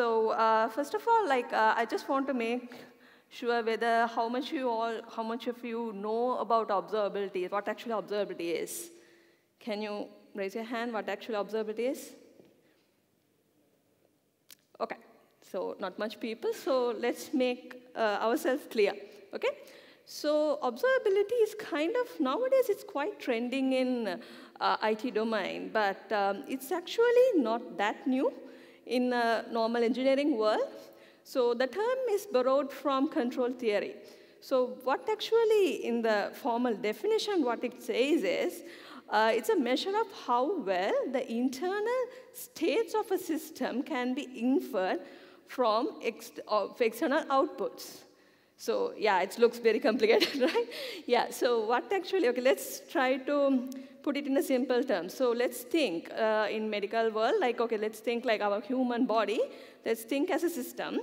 So first of all, I just want to make sure whether how much of you know about observability, what actually observability is. Can you raise your hand what actually observability is? OK, so not much people. So let's make ourselves clear, OK? So observability is kind of, nowadays it's quite trending in IT domain, but it's actually not that new in the normal engineering world. So the term is borrowed from control theory. So what actually, in the formal definition, what it says is, it's a measure of how well the internal states of a system can be inferred from external outputs. So yeah, it looks very complicated, right? Yeah, so what actually, okay, let's try to put it in a simple term. So let's think in medical world, okay, let's think our human body, let's think as a system.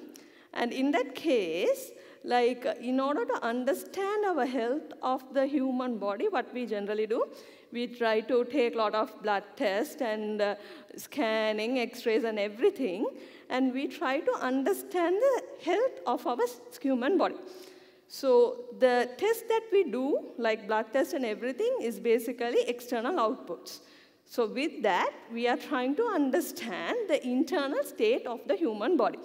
And in that case, in order to understand our health of the human body, what we generally do, we try to take a lot of blood tests and scanning, x-rays and everything, and we try to understand the health of our human body. So the test that we do, like blood tests and everything, is basically external outputs. So with that, we are trying to understand the internal state of the human body.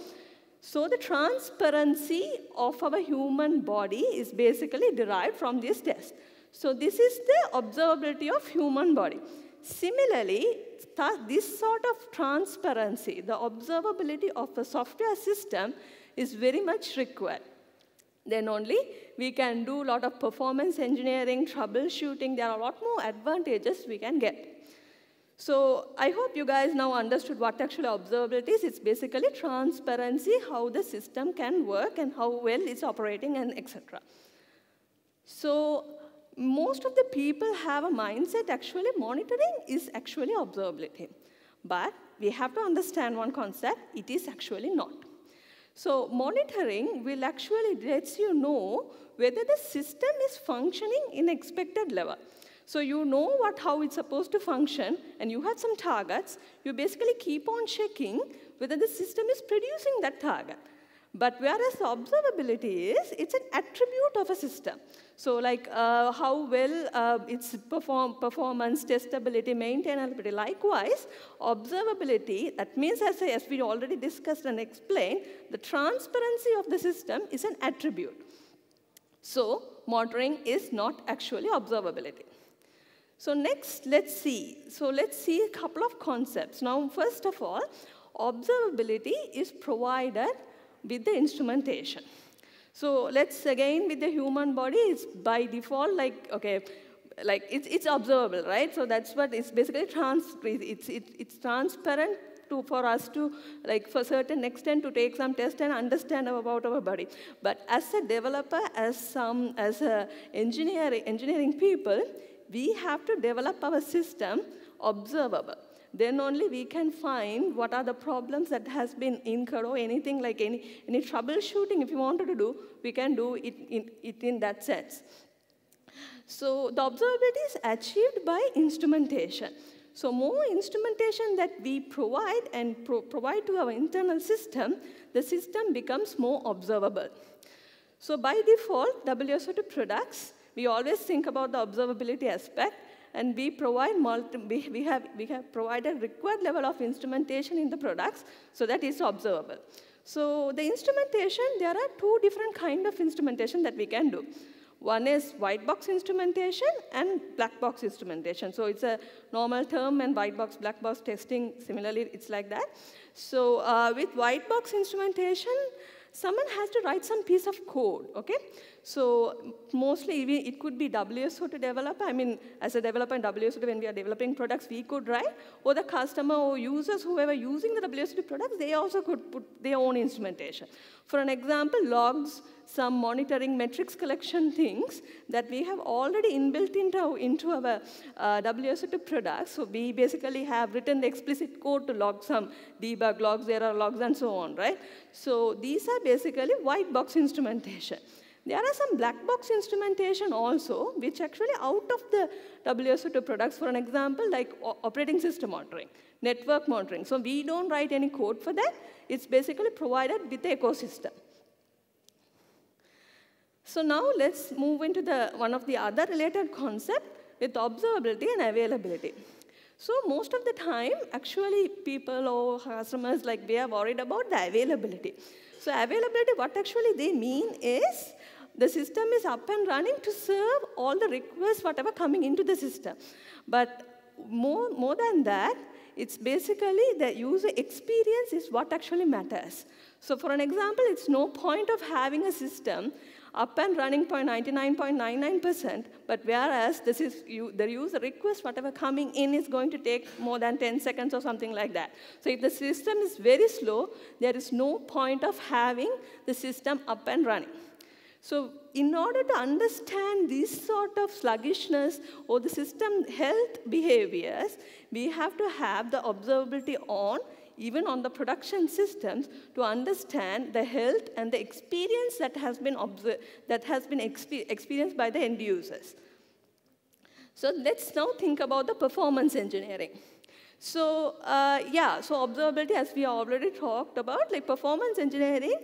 So the transparency of our human body is basically derived from this test. So this is the observability of human body. Similarly, this sort of transparency, the observability of a software system, is very much required. Then only we can do a lot of performance engineering, troubleshooting. There are a lot more advantages we can get. So I hope you guys now understood what actually observability is. It's basically transparency, how the system can work and how well it's operating, and etc. So most of the people have a mindset actually monitoring is actually observability. But we have to understand one concept, it is actually not. So monitoring will actually let you know whether the system is functioning in expected level. So you know how it's supposed to function, and you have some targets. You basically keep on checking whether the system is producing that target. But whereas observability is, it's an attribute of a system. So how well it's performance, testability, maintainability. Likewise, observability, that means, as we already discussed and explained, the transparency of the system is an attribute. So monitoring is not actually observability. So next, let's see. So let's see a couple of concepts. Now, first of all, observability is provided with the instrumentation. So let's, again, with the human body, it's by default, it's observable, right? So that's what it's basically it's transparent for us to, for certain extent, to take some test and understand about our body. But as a developer, as engineering people, we have to develop our system observable. Then only we can find what are the problems that has been incurred, or anything any troubleshooting if you wanted to do, we can do it in that sense. So the observability is achieved by instrumentation. So more instrumentation that we provide and provide to our internal system, the system becomes more observable. So by default, WSO2 products, we always think about the observability aspect. And we provide we have provided required level of instrumentation in the products, so that is observable. So the instrumentation, there are two different kinds of instrumentation that we can do. One is white box instrumentation and black box instrumentation. So it's a normal term, and white box, black box testing, similarly, it's like that. So with white box instrumentation, someone has to write some piece of code, okay? So mostly it could be WSO2 developer. I mean, as a developer in WSO2, when we are developing products, we could write, or the customer or users, whoever using the WSO2 products, they also could put their own instrumentation. For an example, logs, some monitoring metrics collection things that we have already inbuilt into our WSO2 products. So we basically have written the explicit code to log some debug logs, error logs, and so on, right? So these are basically white box instrumentation. There are some black box instrumentation also, which actually out of the WSO2 products, for an example, like operating system monitoring, network monitoring. So we don't write any code for that. It's basically provided with the ecosystem. So now let's move into the one of the other related concept with observability and availability. So most of the time, actually, people or customers, like, we are worried about the availability. So availability, what actually they mean is the system is up and running to serve all the requests, whatever coming into the system. But more than that, it's basically the user experience is what actually matters. So for an example, it's no point of having a system up and running 99.99%, but whereas this is the user request, whatever coming in is going to take more than 10 seconds or something like that. So if the system is very slow, there is no point of having the system up and running. So in order to understand this sort of sluggishness or the system health behaviors, we have to have the observability on, even on the production systems, to understand the health and the experience that has been experienced by the end users. So let's now think about the performance engineering. So so observability, as we already talked about, like performance engineering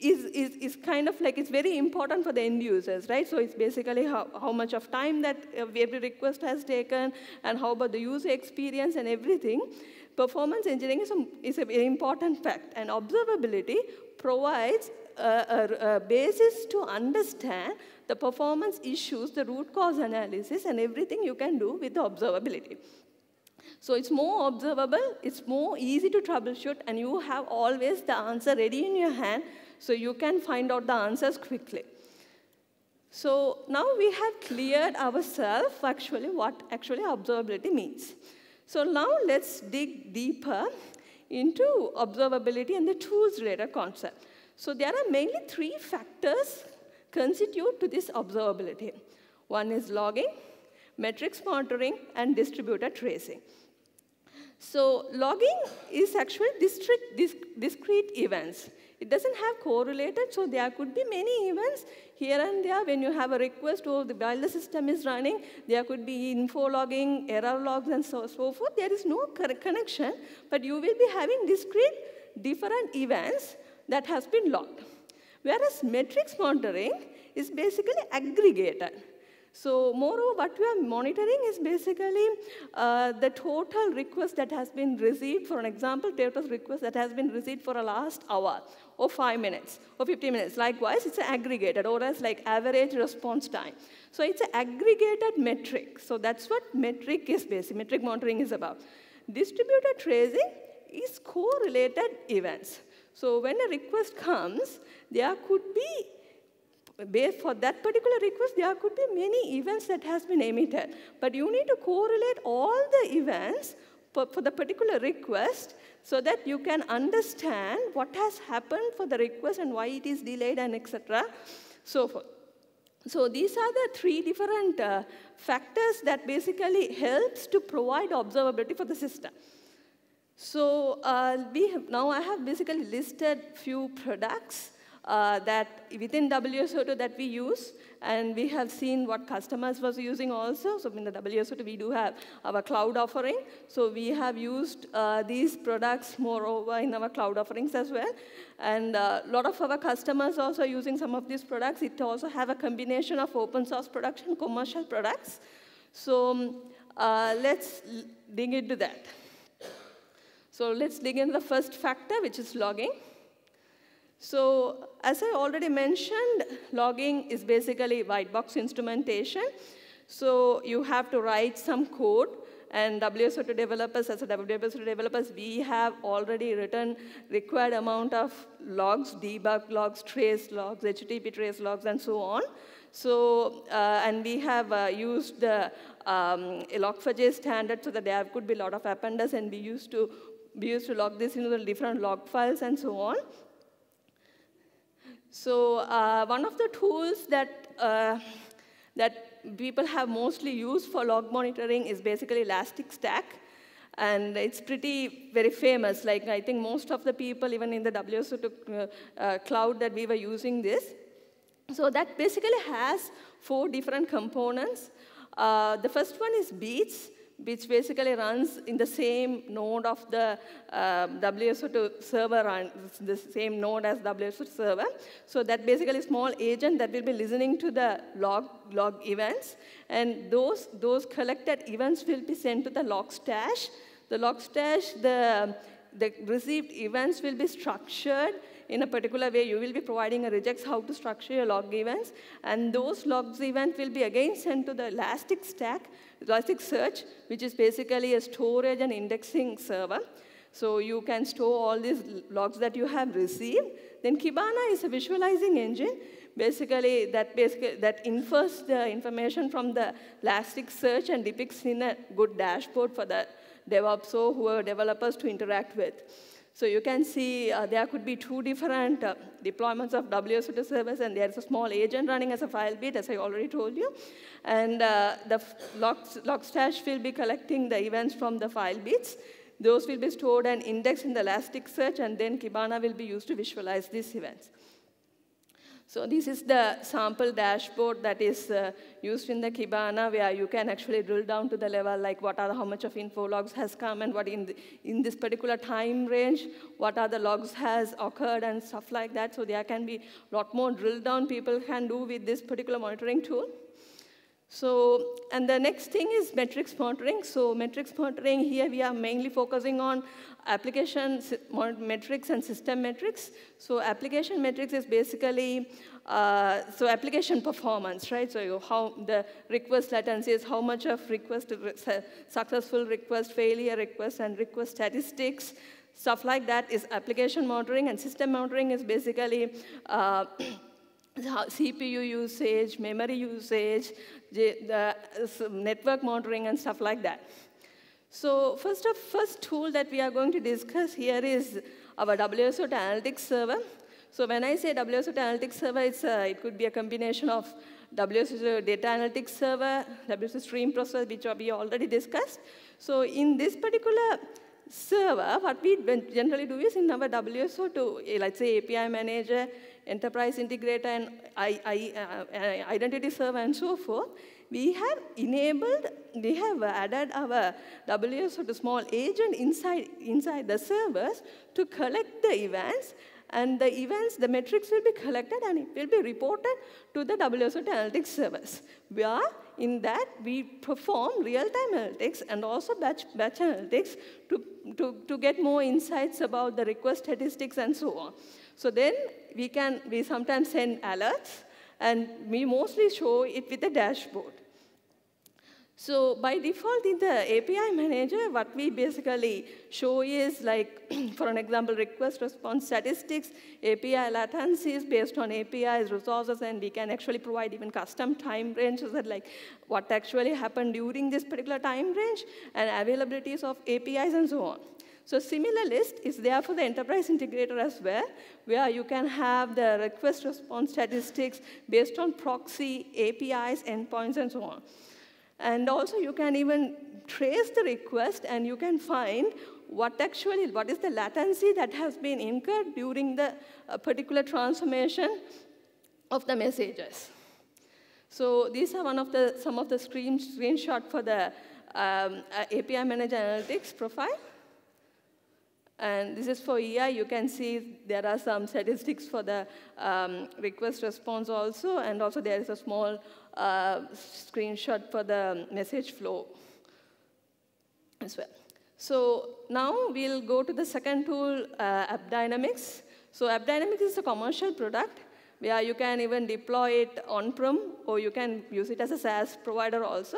is kind of like, it's very important for the end users, right? So it's basically how much of time that every request has taken, and how about the user experience and everything. Performance engineering is a very important fact, and observability provides a basis to understand the performance issues, the root cause analysis, and everything you can do with the observability. So it's more observable, it's more easy to troubleshoot, and you have always the answer ready in your hand, so you can find out the answers quickly. So now we have cleared ourselves actually what actually observability means. So now let's dig deeper into observability and the tools related concept. So there are mainly three factors constitute to this observability. One is logging, metrics monitoring, and distributed tracing. So logging is actually discrete events. It doesn't have correlated, so there could be many events here and there. When you have a request or while the system is running, there could be info logging, error logs, and so forth. There is no connection, but you will be having discrete different events that has been logged. Whereas metrics monitoring is basically aggregated. So moreover, what we are monitoring is basically the total request that has been received, for an example, total request that has been received for a last hour, or 5 minutes, or 15 minutes. Likewise, it's aggregated, or as like average response time. So it's an aggregated metric. So that's what metric is basically, metric monitoring is about. Distributed tracing is correlated events. So when a request comes, there could be, based for that particular request, there could be many events that has been emitted. But you need to correlate all the events for the particular request so that you can understand what has happened for the request and why it is delayed, and etc. so forth. So these are the three different factors that basically helps to provide observability for the system. So I have basically listed few products that within WSO2 that we use, and we have seen what customers was using also. So in the WSO2, we do have our cloud offering. So we have used these products moreover in our cloud offerings as well. And a lot of our customers also are using some of these products. It also have a combination of open source products and commercial products. So let's dig into that. So let's dig into the first factor, which is logging. So as I already mentioned, logging is basically white box instrumentation. So you have to write some code. And WSO2 developers, as a WSO2 developers, we have already written required amount of logs, debug logs, trace logs, HTTP trace logs, and so on. So, and we have used the log4j standard so that there could be a lot of appenders, and we used to log this into the different log files and so on. So one of the tools that, that people have mostly used for log monitoring is basically Elastic Stack. And it's very famous. Like, I think most of the people, even in the WSO2 cloud that we were using this, So that basically has four different components. The first one is Beats, which basically runs in the same node of the WSO2 server, the same node as WSO2 server. So that basically small agent that will be listening to the log events. And those collected events will be sent to the Logstash. The Logstash, the received events will be structured in a particular way. You will be providing a regex how to structure your log events. And those logs events will be again sent to the Elastic Stack, Elasticsearch, which is basically a storage and indexing server. So you can store all these logs that you have received. Then Kibana is a visualizing engine, basically that infers the information from the Elasticsearch and depicts in a good dashboard for the DevOps or whoever developers to interact with. So you can see there could be two different deployments of WSO2 servers, and there's a small agent running as a filebeat, as I already told you. And the Logstash will be collecting the events from the filebeats. Those will be stored and indexed in the Elasticsearch, and then Kibana will be used to visualize these events. So this is the sample dashboard that is used in the Kibana, where you can actually drill down to the level, like how much of info logs has come, and what in this particular time range, what are the logs has occurred, and stuff like that. So there can be a lot more drill down people can do with this particular monitoring tool. So, and the next thing is metrics monitoring. So metrics monitoring, here we are mainly focusing on application metrics and system metrics. So application metrics is basically, so application performance, right? So how the request latency is, how much of request, successful request, failure request, and request statistics, stuff like that is application monitoring. And system monitoring is basically, CPU usage, memory usage, the network monitoring, and stuff like that. So first tool that we are going to discuss here is our WSO2 Analytics Server. So when I say WSO2 Analytics Server, it could be a combination of WSO2 Data Analytics Server, WSO2 Stream Processor, which we already discussed. So in this particular server, what we generally do is in our WSO2, let's say API Manager, Enterprise Integrator, and Identity Server, and so forth, we have enabled, we have added our WSO2 small agent inside the servers to collect the events, and the events, the metrics will be collected, and it will be reported to the WSO2 Analytics servers. In that, we perform real-time analytics and also batch analytics to get more insights about the request statistics and so on. So then we sometimes send alerts, and we mostly show it with a dashboard. So by default, in the API Manager, what we basically show is, like, for an example, request response statistics, API latencies based on APIs, resources, and we can actually provide even custom time ranges that, like, what actually happened during this particular time range, and availabilities of APIs, and so on. So similar list is there for the Enterprise Integrator as well, where you can have the request response statistics based on proxy, APIs, endpoints, and so on. And also, you can even trace the request, and you can find what is the latency that has been incurred during the particular transformation of the messages. So these are some of the screenshots for the API Manager Analytics profile. And this is for EI. You can see there are some statistics for the request response also, and also there is a small screenshot for the message flow as well. So now we'll go to the second tool, AppDynamics. So AppDynamics is a commercial product where you can even deploy it on-prem, or you can use it as a SaaS provider also.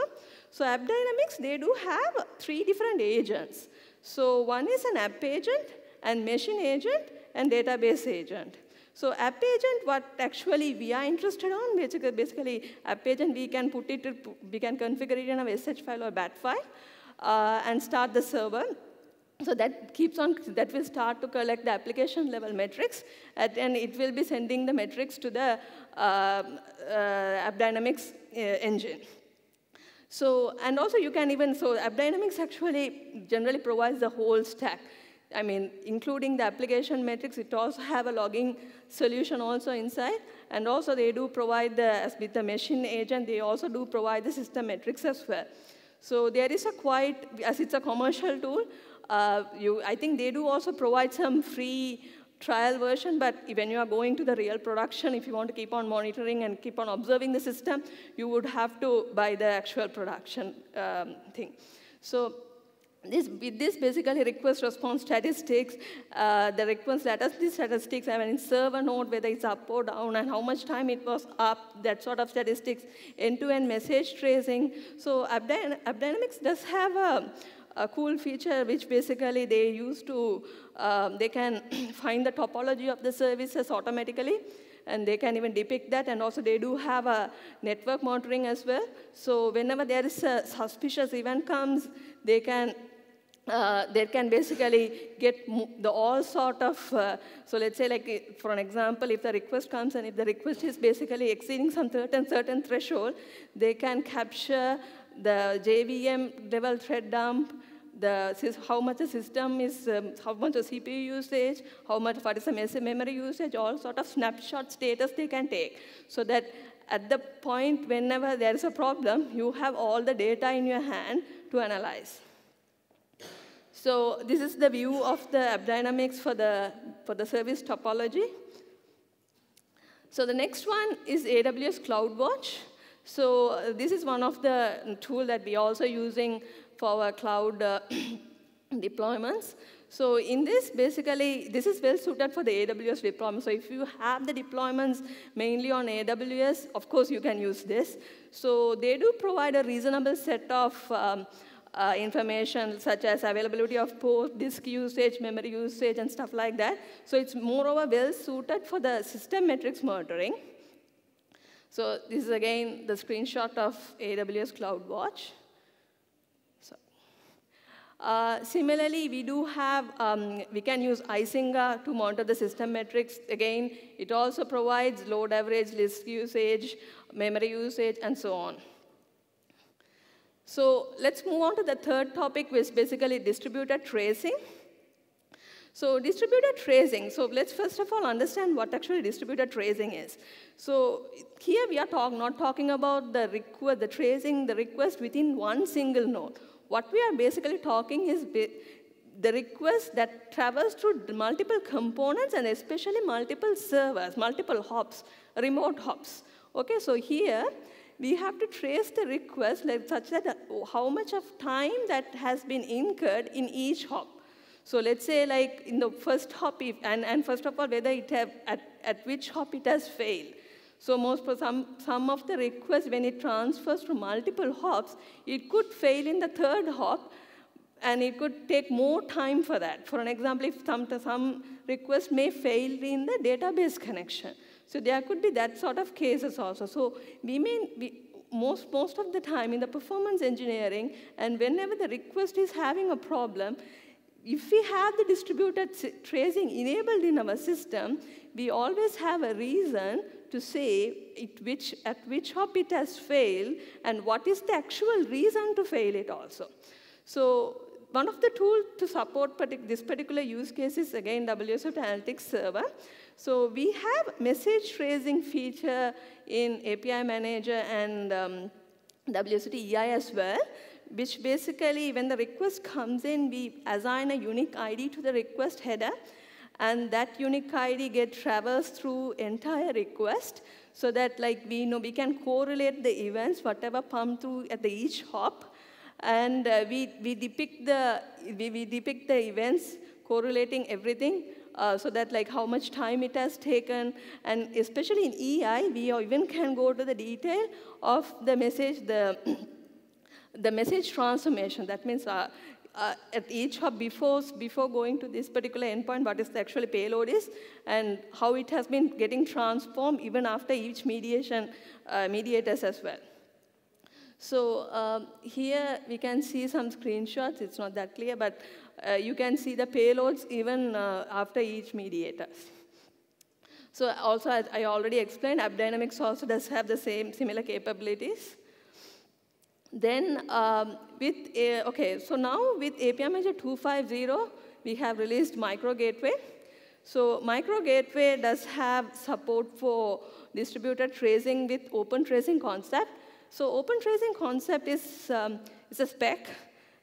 So AppDynamics, they do have three different agents. So one is an app agent, and machine agent, and database agent. So app agent, what actually we are interested on, basically app agent, we can configure it in a SH file or BAT file, and start the server. So that will start to collect the application level metrics, and it will be sending the metrics to the AppDynamics engine. So, and also you can even, so AppDynamics actually generally provides the whole stack. I mean, including the application metrics, it also have a logging solution also inside. And also they do provide the, with the machine agent, they also do provide the system metrics as well. So there is a quite, as it's a commercial tool, I think they do also provide some free trial version, but when you are going to the real production, if you want to keep on monitoring and keep on observing the system, you would have to buy the actual production thing. So this basically request response statistics, the request latest statistics, I mean, in server node, whether it's up or down, and how much time it was up, that sort of statistics, end-to-end message tracing. So AppDynamics does have a cool feature which basically they use to, they can find the topology of the services automatically, and they can even depict that, and also they do have a network monitoring as well. So whenever there is a suspicious event comes, they can basically get the all sort of, so let's say like, for an example, if the request comes and if the request is basically exceeding some certain threshold, they can capture the JVM level thread dump, how much the system is, how much the CPU usage, how much what is the memory usage, all sort of snapshot status they can take. So that at the point whenever there is a problem, you have all the data in your hand to analyze. So this is the view of the AppDynamics for the service topology. So the next one is AWS CloudWatch. So this is one of the tools that we are also using for our cloud deployments. So in this, basically, this is well suited for the AWS deployment. So if you have the deployments mainly on AWS, of course, you can use this. So they do provide a reasonable set of information, such as availability of port, disk usage, memory usage, and stuff like that. So it's moreover well suited for the system metrics monitoring. So this is, again, the screenshot of AWS CloudWatch. Similarly, we do have, we can use Icinga to monitor the system metrics. Again, it also provides load average, disk usage, memory usage, and so on. So let's move on to the third topic, which is basically distributed tracing. So distributed tracing, so let's first of all understand what actually distributed tracing is. So here we are not talking about the tracing, the request within one single node. What we are basically talking is the request that travels through multiple components and especially multiple servers, multiple hops, remote hops. Okay, so here we have to trace the request such that how much of time that has been incurred in each hop. So let's say like in the first hop, and first of all, whether it have, at which hop it has failed. So some of the requests, when it transfers to multiple hops, it could fail in the third hop, and it could take more time for that. For an example, if some request may fail in the database connection. So there could be that sort of cases also. So we may, most of the time in the performance engineering, and whenever the request is having a problem, if we have the distributed tracing enabled in our system, we always have a reason to say at which hop it has failed and what is the actual reason to fail it also. So one of the tools to support this particular use case is, again, WSO2 Analytics Server. So we have message tracing feature in API Manager and WSO2 EI as well, which basically, when the request comes in, we assign a unique ID to the request header, and that unique ID gets traversed through entire request, so that like we know we can correlate the events, whatever pump through at the each hop, and we depict the events correlating everything, so that like how much time it has taken, and especially in EI, we even can go to the detail of the message, the message transformation. That means at each hop before going to this particular endpoint, what is the actual payload is, and how it has been getting transformed even after each mediators as well. So here we can see some screenshots. It's not that clear, but you can see the payloads even after each mediators. So also, as I already explained, AppDynamics also does have the similar capabilities. Then with so now with API Manager 2.5.0, we have released Micro Gateway. So Micro Gateway does have support for distributed tracing with OpenTracing concept. So OpenTracing concept is a spec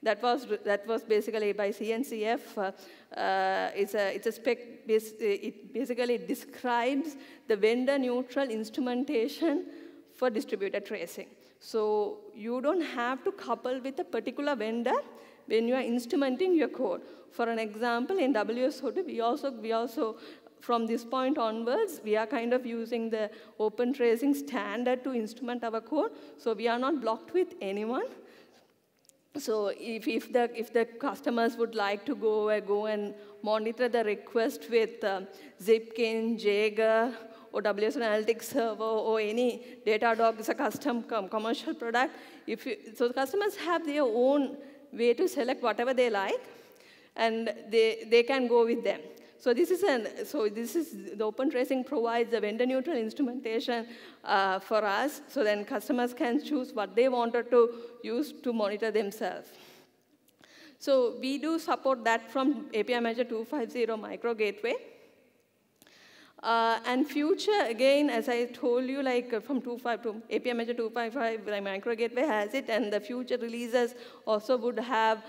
that was basically by CNCF. It's a spec. It basically describes the vendor-neutral instrumentation for distributed tracing. So you don't have to couple with a particular vendor when you are instrumenting your code. For an example, in WSO2, we also from this point onwards, we are kind of using the OpenTracing standard to instrument our code. So we are not blocked with anyone. So if the customers would like to go and monitor the request with Zipkin, Jaeger, or WSO Analytics Server, or any Datadog is a custom commercial product. So the customers have their own way to select whatever they like, and they can go with them. So this is the OpenTracing provides the vendor-neutral instrumentation for us. So then customers can choose what they wanted to use to monitor themselves. So we do support that from API Manager 250 Micro Gateway. And future, again, as I told you, like from API Manager 2.5, like Micro Gateway has it, and the future releases also would have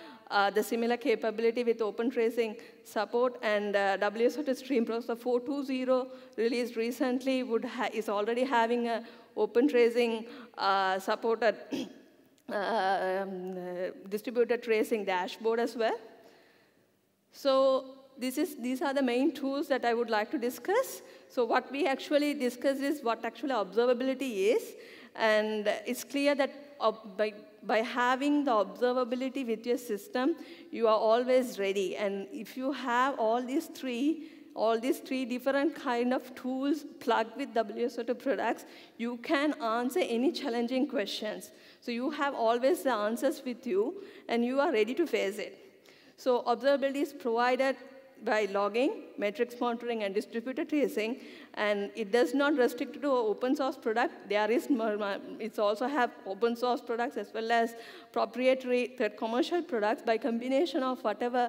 the similar capability with OpenTracing support, and WSO2 Stream Processor 4.2.0 released recently is already having a OpenTracing supported distributed tracing dashboard as well. So these are the main tools that I would like to discuss. So what we actually discuss is what actually observability is. And it's clear that by having the observability with your system, you are always ready. And if you have all these three different kind of tools plugged with WSO2 products, you can answer any challenging questions. So you have always the answers with you, and you are ready to face it. So observability is provided by logging, metrics monitoring, and distributed tracing. And it does not restrict to open source product. It's also have open source products as well as proprietary commercial products. By combination of whatever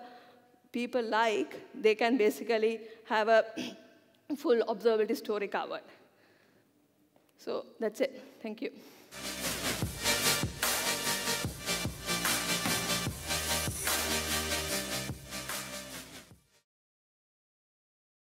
people like, they can basically have a full observability story covered. So that's it. Thank you.